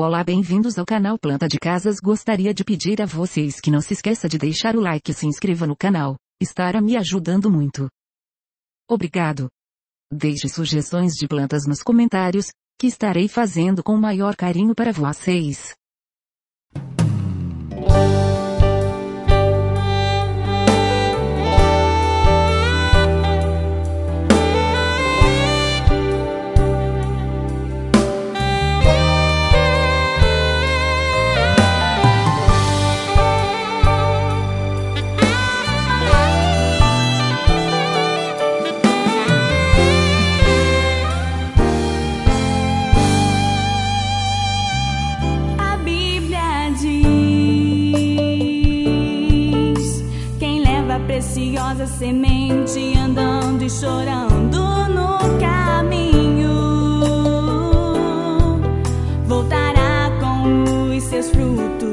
Olá, bem-vindos ao canal Planta de Casas. Gostaria de pedir a vocês que não se esqueça de deixar o like e se inscreva no canal, estará me ajudando muito. Obrigado. Deixe sugestões de plantas nos comentários, que estarei fazendo com o maior carinho para vocês. Preciosa semente andando e chorando no caminho voltará com os seus frutos.